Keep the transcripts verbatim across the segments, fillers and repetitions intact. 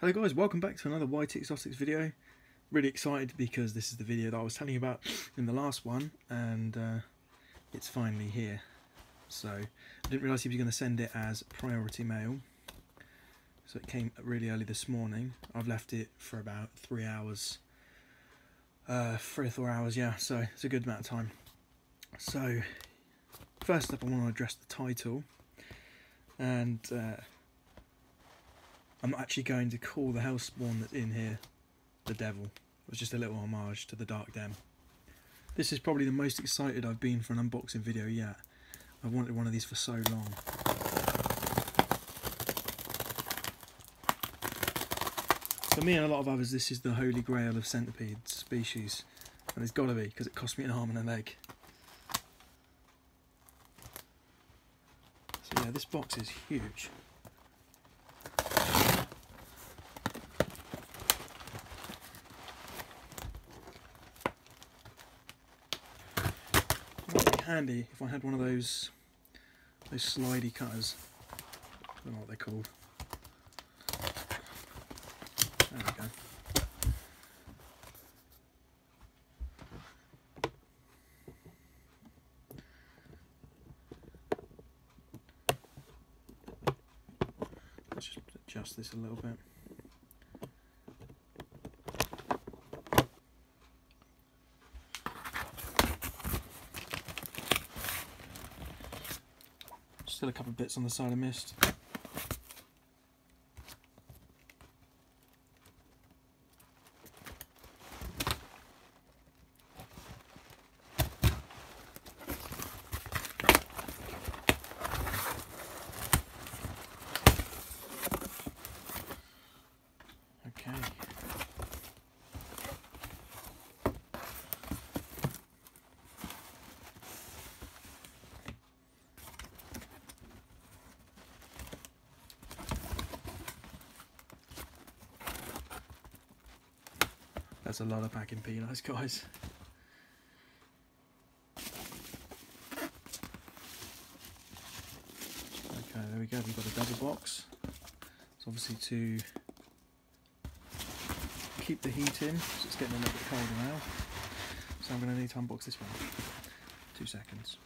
Hello guys, welcome back to another Whitey Exotics video. Really excited because this is the video that I was telling you about in the last one, and uh, it's finally here. So I didn't realise he was going to send it as priority mail, so it came really early this morning. I've left it for about three hours, uh, three or four hours, yeah. So it's a good amount of time. So first up, I want to address the title, and. Uh, I'm actually going to call the hellspawn that's in here the devil. It was just a little homage to the Dark Dem. This is probably the most excited I've been for an unboxing video yet. I've wanted one of these for so long. For me and a lot of others, this is the holy grail of centipede species, and it's got to be because it cost me an arm and a leg. So yeah, this box is huge. Handy if I had one of those those slidey cutters. I don't know what they're called. There we go. Let's just adjust this a little bit. Still a couple of bits on the side I missed. Okay. That's a lot of packing peanuts, guys. Okay, there we go, we've got a double box. It's obviously to keep the heat in, so it's getting a little bit colder now. So I'm going to need to unbox this one. Two seconds.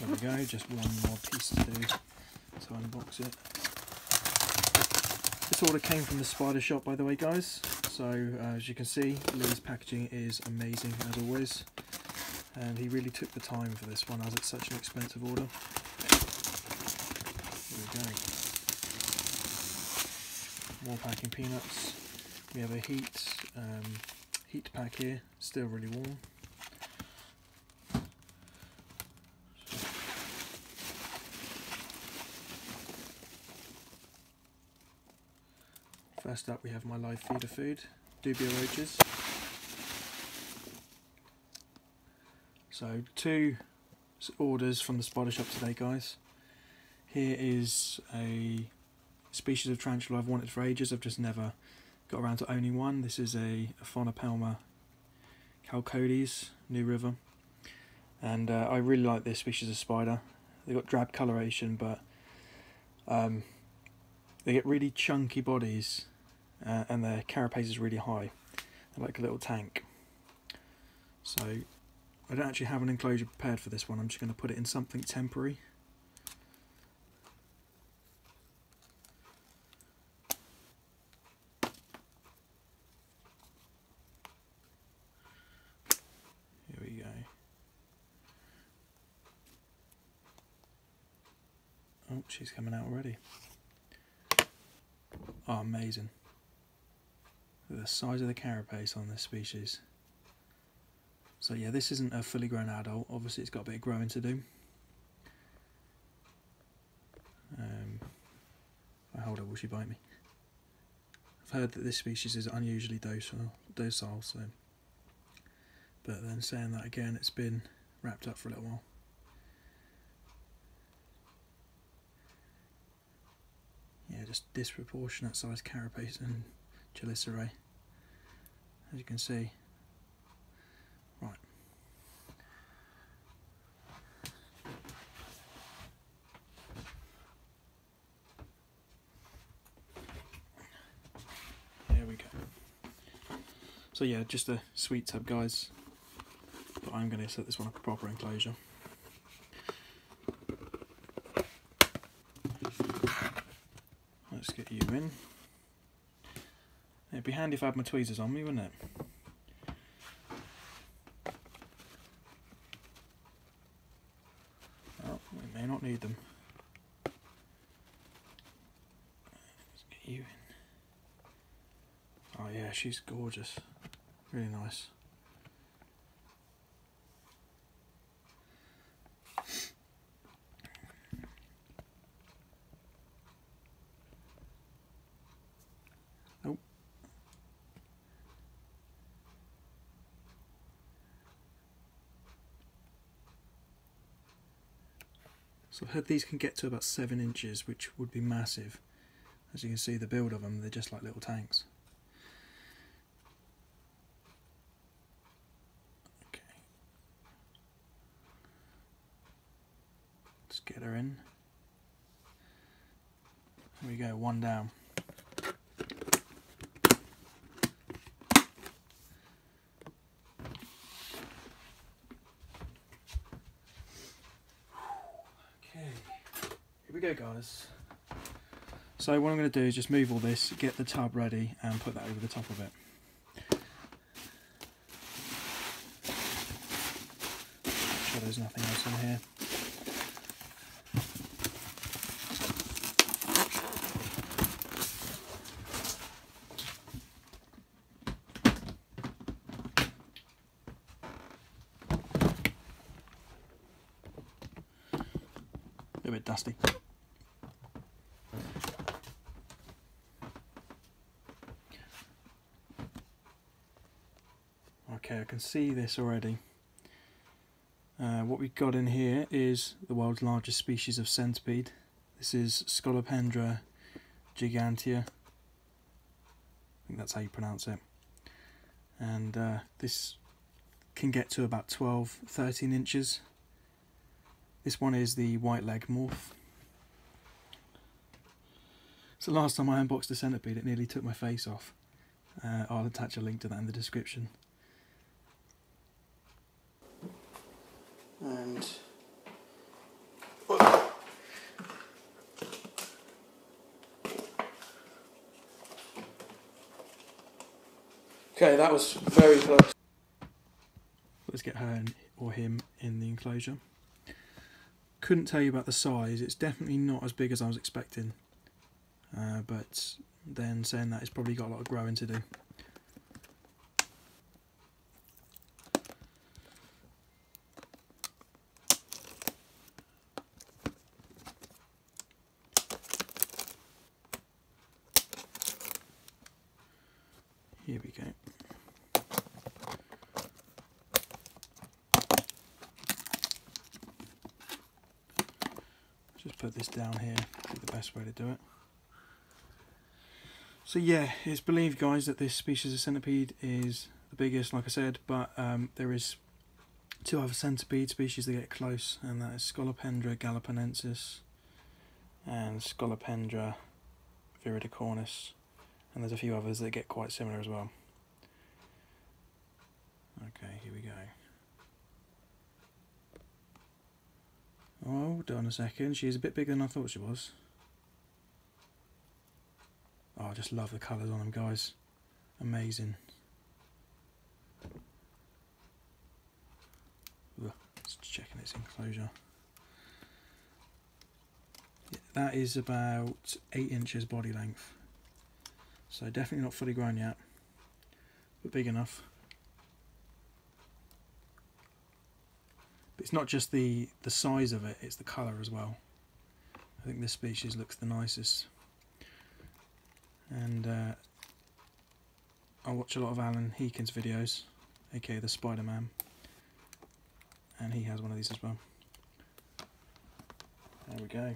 There we go, just one more piece to do. So unbox it. This order came from the Spider Shop, by the way, guys. So uh, as you can see, Lee's packaging is amazing as always, and he really took the time for this one as it's such an expensive order. Here we go. More packing peanuts. We have a heat um, heat pack here, still really warm. First up, we have my live feeder food, dubia roaches. So two orders from the Spider Shop today, guys. Here is a species of tarantula I've wanted for ages. I've just never got around to owning one. This is a Aphonopelma chalcodes, New River. And uh, I really like this species of spider. They've got drab coloration, but um, they get really chunky bodies. Uh, and their carapace is really high, like a little tank. So I don't actually have an enclosure prepared for this one. I'm just going to put it in something temporary. Here we go. Oh, she's coming out already. Oh, amazing. The size of the carapace on this species. So yeah, this isn't a fully grown adult. Obviously it's got a bit of growing to do. Um, if I hold her, will she bite me? I've heard that this species is unusually docile, docile so. But then saying that again, it's been wrapped up for a little while. Yeah, just disproportionate size carapace and chelicerae, as you can see. Right. So yeah, just a sweet tub, guys, but I'm going to set this one up a proper enclosure. Let's get you in. It'd be handy if I had my tweezers on me, wouldn't it? Well, we may not need them. Let's get you in. Oh yeah, she's gorgeous. Really nice. So I've heard these can get to about seven inches, which would be massive. As you can see the build of them, they're just like little tanks. Okay. Let's get her in. There we go, one down. Here we go, guys. So what I'm going to do is just move all this, get the tub ready and put that over the top of it. Make sure there's nothing else in here. A little bit dusty. Okay, I can see this already. Uh, what we've got in here is the world's largest species of centipede. This is Scolopendra gigantea. I think that's how you pronounce it. And uh, this can get to about twelve, thirteen inches. This one is the white leg morph. So last time I unboxed a centipede, it nearly took my face off. Uh, I'll attach a link to that in the description. And whoa. Okay, that was very close. Let's get her in, or him in the enclosure. Couldn't tell you about the size. It's definitely not as big as I was expecting, uh, but then saying that, it's probably got a lot of growing to do. Here we go. Just put this down here, be the best way to do it. So yeah, it's believed, guys, that this species of centipede is the biggest, like I said, but um, there is two other centipede species that get close, and that is Scolopendra galapagoensis and Scolopendra viridicornis. And there's a few others that get quite similar as well. Okay, here we go. Oh, hold on a second. She's a bit bigger than I thought she was. Oh, I just love the colours on them, guys. Amazing. Let's check in its enclosure. Yeah, that is about eight inches body length. So definitely not fully grown yet, but big enough. But it's not just the, the size of it, it's the colour as well. I think this species looks the nicest. And uh, I watch a lot of Alan Heakin's videos, aka the Spider-Man, and he has one of these as well. There we go.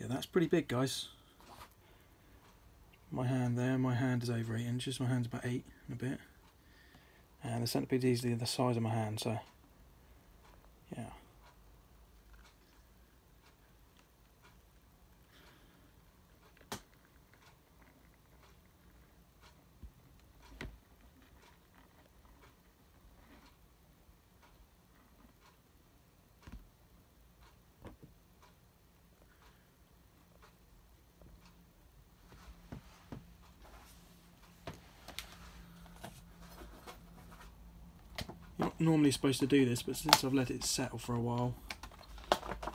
Yeah, that's pretty big, guys. My hand there, my hand is over eight inches, my hand's about eight and a bit. and the centipede's easily the size of my hand, so yeah. Normally supposed to do this, but since I've let it settle for a while,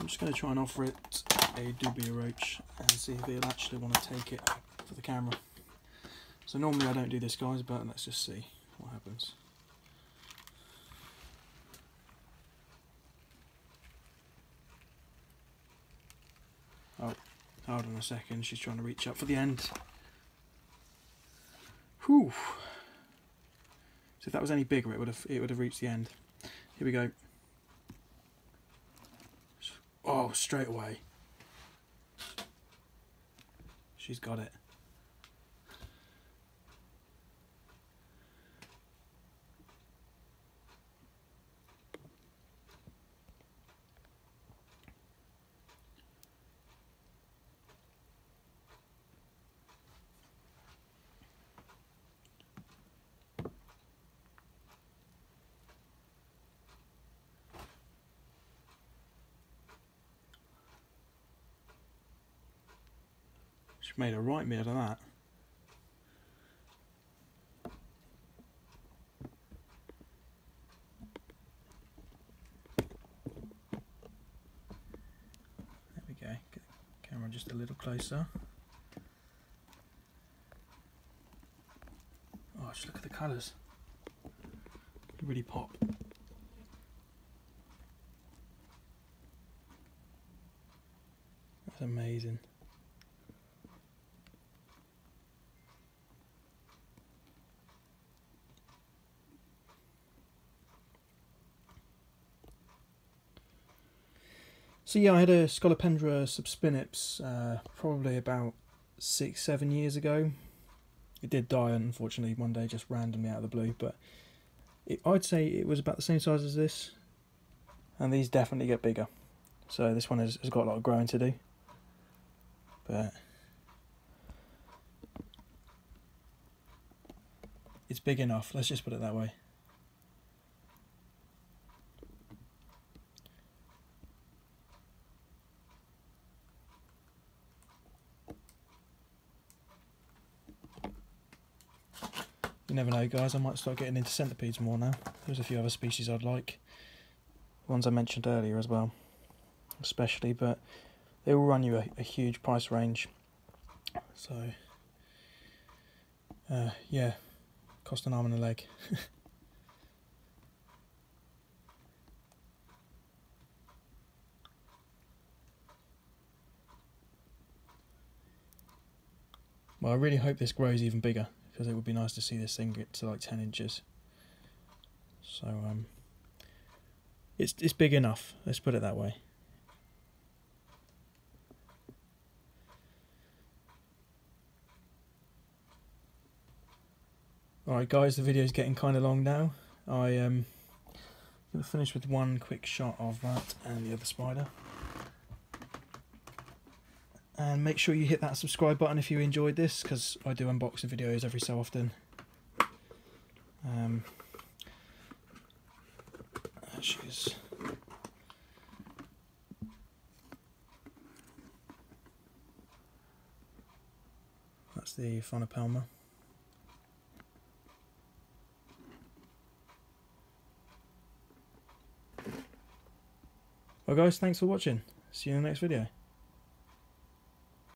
I'm just going to try and offer it a dubia roach and see if it'll actually want to take it for the camera. So normally I don't do this, guys, but let's just see what happens. Oh, hold on a second, she's trying to reach up for the end. Whew. So if that was any bigger, it would have it would have reached the end. Here we go. Oh, straight away. She's got it. Made a right meal of that. There we go, get the camera just a little closer. Oh, just look at the colours. They really pop. That's amazing. So yeah, I had a Scolopendra subspinipes uh, probably about six, seven years ago. It did die, unfortunately, one day, just randomly out of the blue, but it, I'd say it was about the same size as this, and these definitely get bigger. So this one has, has got a lot of growing to do. But it's big enough, let's just put it that way. You never know, guys, I might start getting into centipedes more now. There's a few other species I'd like. The ones I mentioned earlier as well, especially, but they will run you a, a huge price range. So, uh, yeah, cost an arm and a leg. Well, I really hope this grows even bigger, because it would be nice to see this thing get to like ten inches. So um, it's, it's big enough, let's put it that way. Alright guys, the video's getting kind of long now. I am um, going to finish with one quick shot of that and the other spider. And make sure you hit that subscribe button if you enjoyed this, because I do unboxing videos every so often. Um, there she is. That's the Funapelma. Well guys, thanks for watching. See you in the next video.